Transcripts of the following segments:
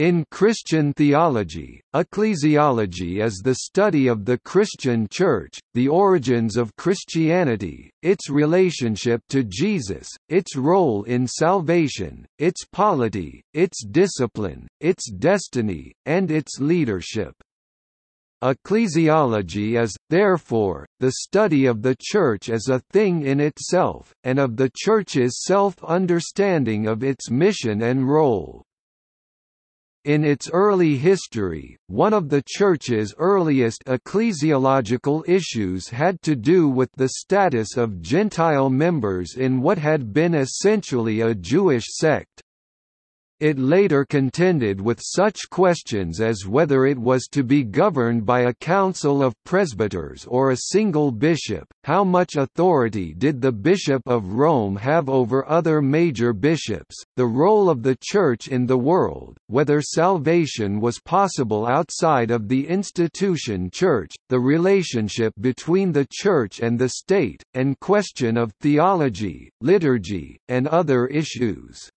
In Christian theology, ecclesiology is the study of the Christian Church, the origins of Christianity, its relationship to Jesus, its role in salvation, its polity, its discipline, its destiny, and its leadership. Ecclesiology is, therefore, the study of the Church as a thing in itself, and of the Church's self-understanding of its mission and role. In its early history, one of the Church's earliest ecclesiological issues had to do with the status of Gentile members in what had been essentially a Jewish sect. It later contended with such questions as whether it was to be governed by a council of presbyters or a single bishop, how much authority did the Bishop of Rome have over other major bishops, the role of the Church in the world, whether salvation was possible outside of the institution Church, the relationship between the Church and the state, and question of theology, liturgy, and other issues.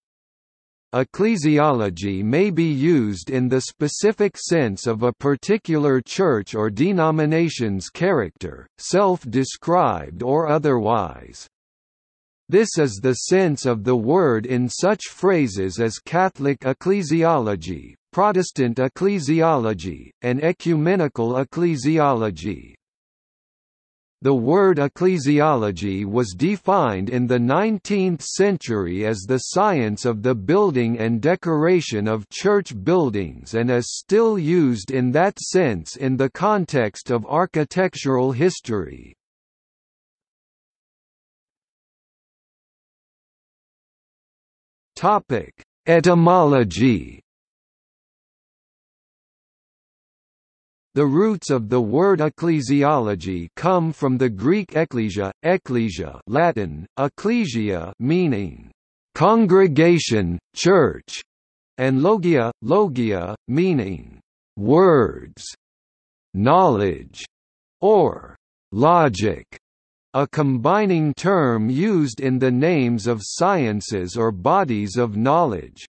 Ecclesiology may be used in the specific sense of a particular church or denomination's character, self-described or otherwise. This is the sense of the word in such phrases as Catholic ecclesiology, Protestant ecclesiology, and ecumenical ecclesiology. The word ecclesiology was defined in the 19th century as the science of the building and decoration of church buildings and is still used in that sense in the context of architectural history. Etymology. The roots of the word ecclesiology come from the Greek ekklesia, Latin ecclesia, meaning congregation, church, and logia, meaning words, knowledge, or logic, a combining term used in the names of sciences or bodies of knowledge.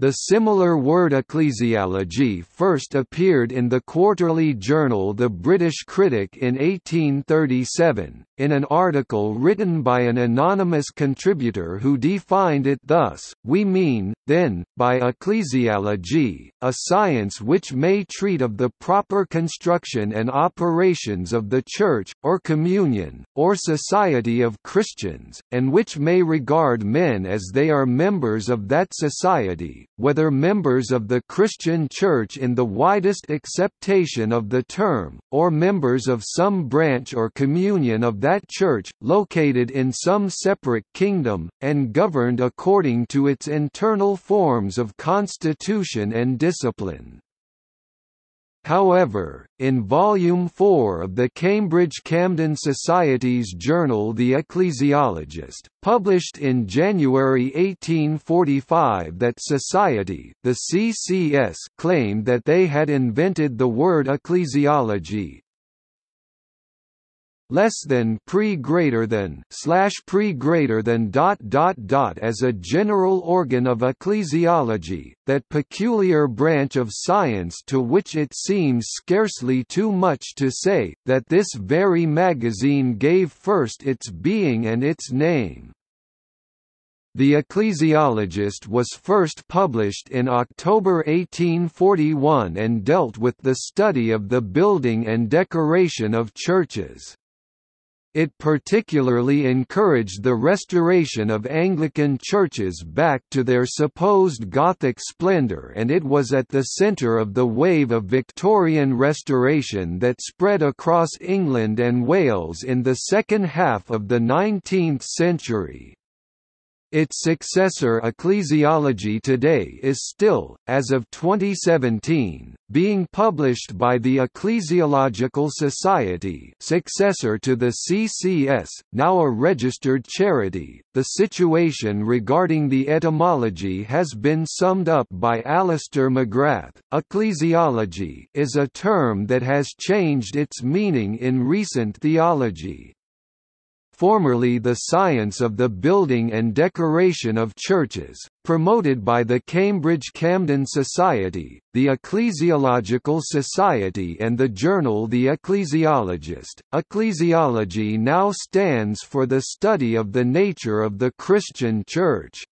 The similar word ecclesiology first appeared in the quarterly journal The British Critic in 1837, in an article written by an anonymous contributor who defined it thus: "We mean, then, by ecclesiology, a science which may treat of the proper construction and operations of the Church, or communion, or society of Christians, and which may regard men as they are members of that society, whether members of the Christian Church in the widest acceptation of the term, or members of some branch or communion of that Church, located in some separate kingdom, and governed according to its internal forms of constitution and discipline." However, in Volume 4 of the Cambridge Camden Society's journal The Ecclesiologist, published in January 1845, that society, the CCS, claimed that they had invented the word ecclesiology. /pre greater than as a general organ of ecclesiology, that peculiar branch of science to which it seems scarcely too much to say, that this very magazine gave first its being and its name. The Ecclesiologist was first published in October 1841 and dealt with the study of the building and decoration of churches. It particularly encouraged the restoration of Anglican churches back to their supposed Gothic splendor, and it was at the center of the wave of Victorian restoration that spread across England and Wales in the second half of the 19th century. Its successor Ecclesiology Today is still, as of 2017, being published by the Ecclesiological Society, successor to the CCS, now a registered charity. The situation regarding the etymology has been summed up by Alistair McGrath. Ecclesiology is a term that has changed its meaning in recent theology. formerly the science of the building and decoration of churches, promoted by the Cambridge Camden Society, the Ecclesiological Society and the journal The Ecclesiologist. Ecclesiology now stands for the study of the nature of the Christian Church.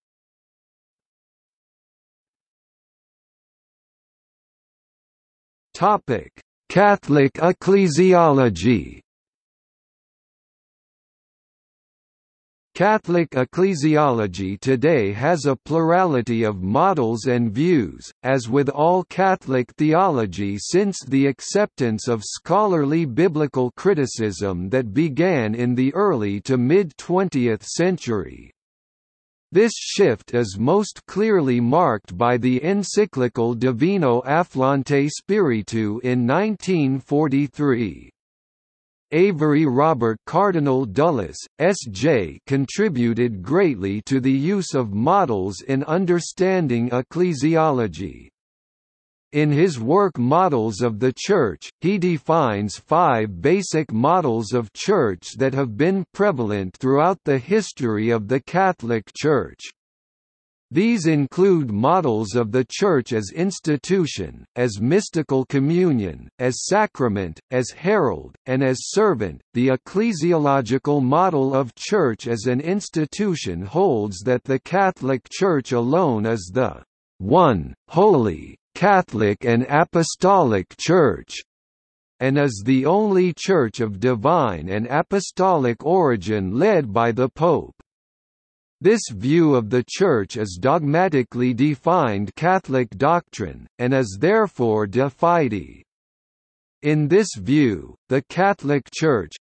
Catholic ecclesiology. Catholic ecclesiology today has a plurality of models and views, as with all Catholic theology since the acceptance of scholarly biblical criticism that began in the early to mid-20th century. This shift is most clearly marked by the encyclical Divino Afflante Spiritu in 1943. Avery Robert Cardinal Dulles, S.J. contributed greatly to the use of models in understanding ecclesiology. In his work Models of the Church, he defines 5 basic models of church that have been prevalent throughout the history of the Catholic Church. These include models of the Church as institution, as mystical communion, as sacrament, as herald, and as servant. The ecclesiological model of Church as an institution holds that the Catholic Church alone is the one, holy, Catholic and Apostolic Church, and is the only Church of divine and apostolic origin led by the Pope. This view of the Church is dogmatically defined Catholic doctrine, and is therefore de fide. In this view, the Catholic Church,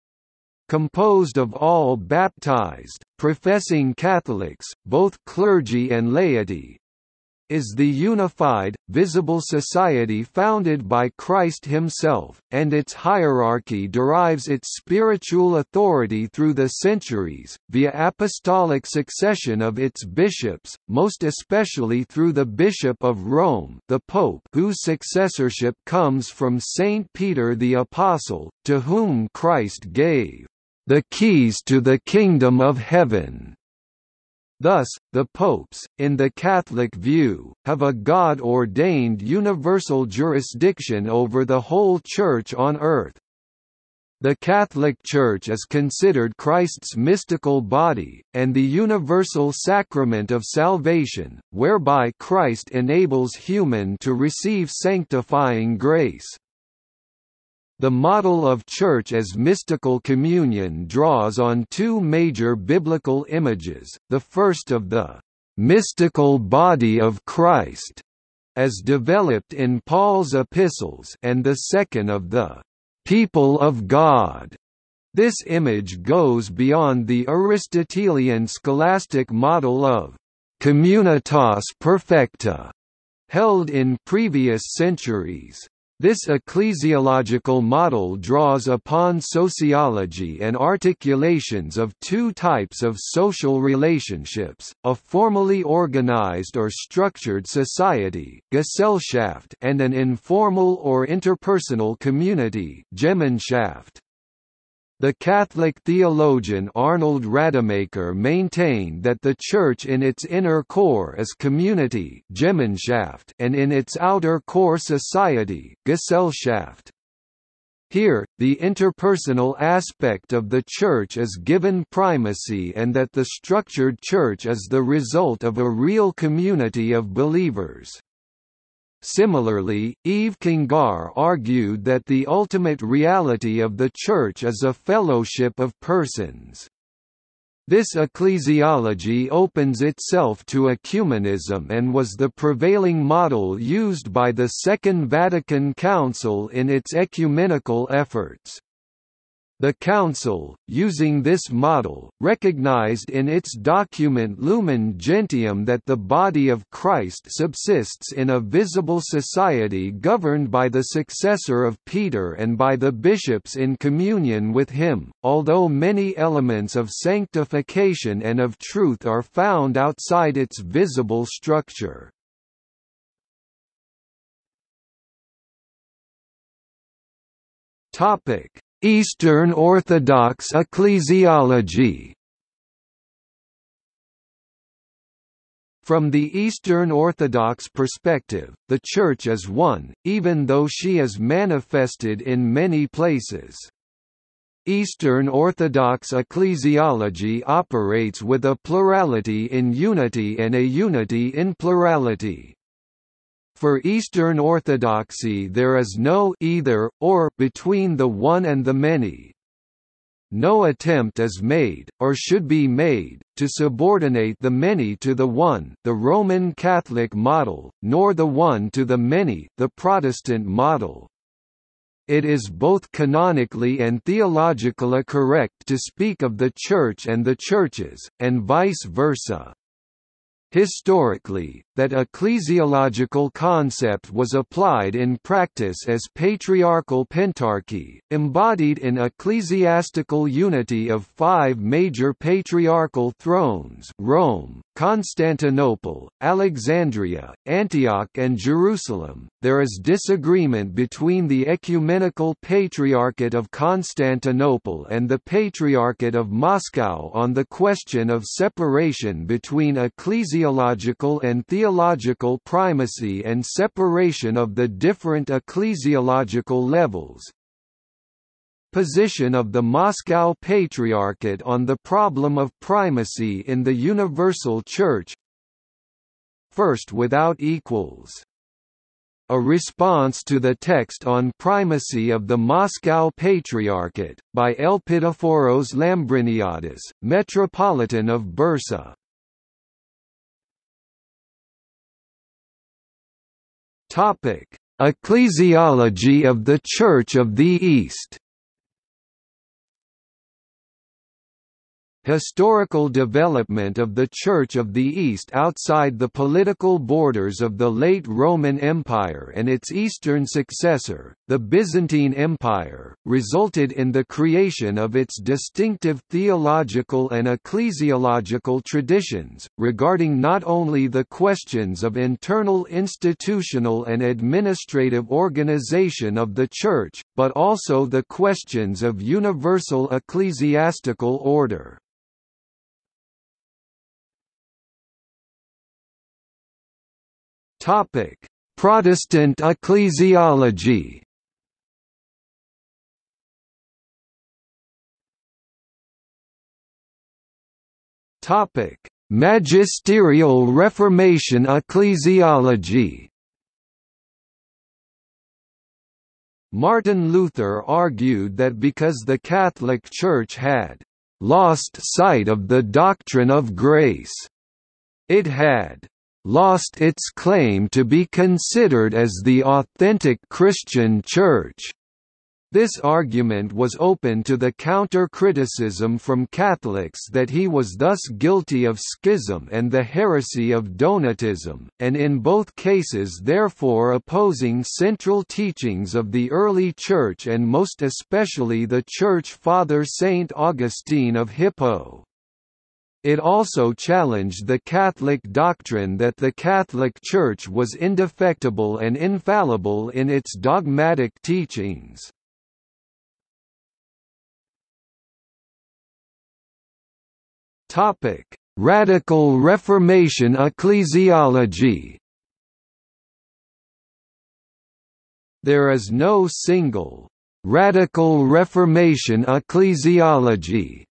composed of all baptized, professing Catholics, both clergy and laity, is the unified, visible society founded by Christ himself, and its hierarchy derives its spiritual authority through the centuries, via apostolic succession of its bishops, most especially through the Bishop of Rome, the Pope, whose successorship comes from Saint Peter the Apostle, to whom Christ gave the keys to the kingdom of heaven. Thus, the popes, in the Catholic view, have a God-ordained universal jurisdiction over the whole Church on earth. The Catholic Church is considered Christ's mystical body, and the universal sacrament of salvation, whereby Christ enables human to receive sanctifying grace. The model of Church as mystical communion draws on 2 major biblical images, the first of the mystical body of Christ, as developed in Paul's epistles, and the second of the people of God. This image goes beyond the Aristotelian scholastic model of communitas perfecta, held in previous centuries. This ecclesiological model draws upon sociology and articulations of 2 types of social relationships, a formally organized or structured society (Gesellschaft) and an informal or interpersonal community (Gemeinschaft). The Catholic theologian Arnold Rademacher maintained that the Church in its inner core is community (Gemeinschaft) and in its outer core society (Gesellschaft). Here, the interpersonal aspect of the Church is given primacy and that the structured Church is the result of a real community of believers. Similarly, Yves Congar argued that the ultimate reality of the Church is a fellowship of persons. This ecclesiology opens itself to ecumenism and was the prevailing model used by the Second Vatican Council in its ecumenical efforts. The Council, using this model, recognized in its document Lumen Gentium that the body of Christ subsists in a visible society governed by the successor of Peter and by the bishops in communion with him, although many elements of sanctification and of truth are found outside its visible structure. Eastern Orthodox ecclesiology. From the Eastern Orthodox perspective, the Church is one, even though she is manifested in many places. Eastern Orthodox ecclesiology operates with a plurality in unity and a unity in plurality. For Eastern Orthodoxy there is no either, or between the one and the many. No attempt is made, or should be made, to subordinate the many to the one, the Roman Catholic model, nor the one to the many, the Protestant model. It is both canonically and theologically correct to speak of the Church and the churches, and vice versa. Historically, that ecclesiological concept was applied in practice as patriarchal pentarchy, embodied in ecclesiastical unity of five major patriarchal thrones: Rome, Constantinople, Alexandria, Antioch, and Jerusalem. There is disagreement between the Ecumenical Patriarchate of Constantinople and the Patriarchate of Moscow on the question of separation between ecclesiological and theological primacy and separation of the different ecclesiological levels. Position of the Moscow Patriarchate on the problem of primacy in the Universal Church: first without equals. A response to the text on primacy of the Moscow Patriarchate, by Elpidophoros Lambriniadis, Metropolitan of Bursa. Ecclesiology of the Church of the East. Historical development of the Church of the East outside the political borders of the late Roman Empire and its eastern successor, the Byzantine Empire, resulted in the creation of its distinctive theological and ecclesiological traditions, regarding not only the questions of internal institutional and administrative organization of the Church, but also the questions of universal ecclesiastical order. Protestant ecclesiology. Magisterial Reformation ecclesiology. Martin Luther argued that because the Catholic Church had "lost sight of the doctrine of grace," it had lost its claim to be considered as the authentic Christian Church. This argument was open to the counter-criticism from Catholics that he was thus guilty of schism and the heresy of Donatism, and in both cases therefore opposing central teachings of the early Church and most especially the Church Father Saint Augustine of Hippo. It also challenged the Catholic doctrine that the Catholic Church was indefectible and infallible in its dogmatic teachings. Topic: Radical Reformation ecclesiology. There is no single Radical Reformation ecclesiology.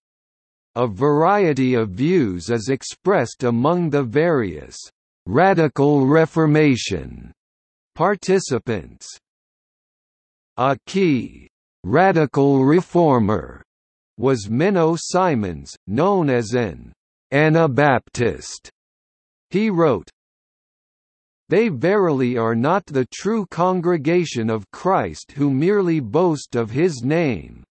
A variety of views is expressed among the various Radical Reformation participants. A key radical reformer was Menno Simons, known as an Anabaptist. He wrote, "They verily are not the true congregation of Christ who merely boast of his name.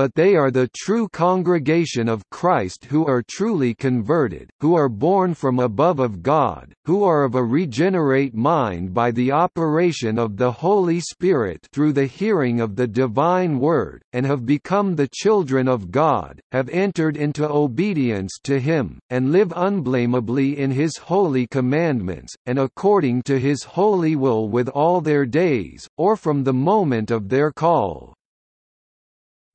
But they are the true congregation of Christ who are truly converted, who are born from above of God, who are of a regenerate mind by the operation of the Holy Spirit through the hearing of the divine word, and have become the children of God, have entered into obedience to him, and live unblameably in his holy commandments, and according to his holy will with all their days, or from the moment of their call."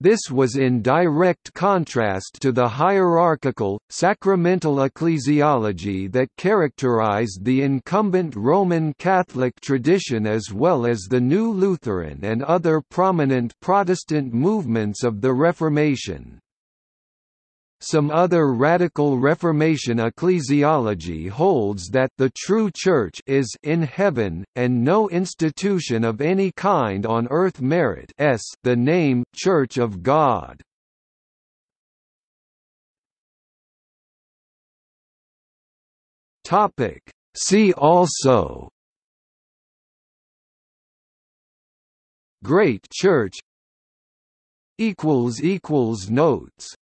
This was in direct contrast to the hierarchical, sacramental ecclesiology that characterized the incumbent Roman Catholic tradition as well as the new Lutheran and other prominent Protestant movements of the Reformation. Some other Radical Reformation ecclesiology holds that the true Church is in heaven, and no institution of any kind on earth merits the name Church of God. Topic: See also Great Church. Notes.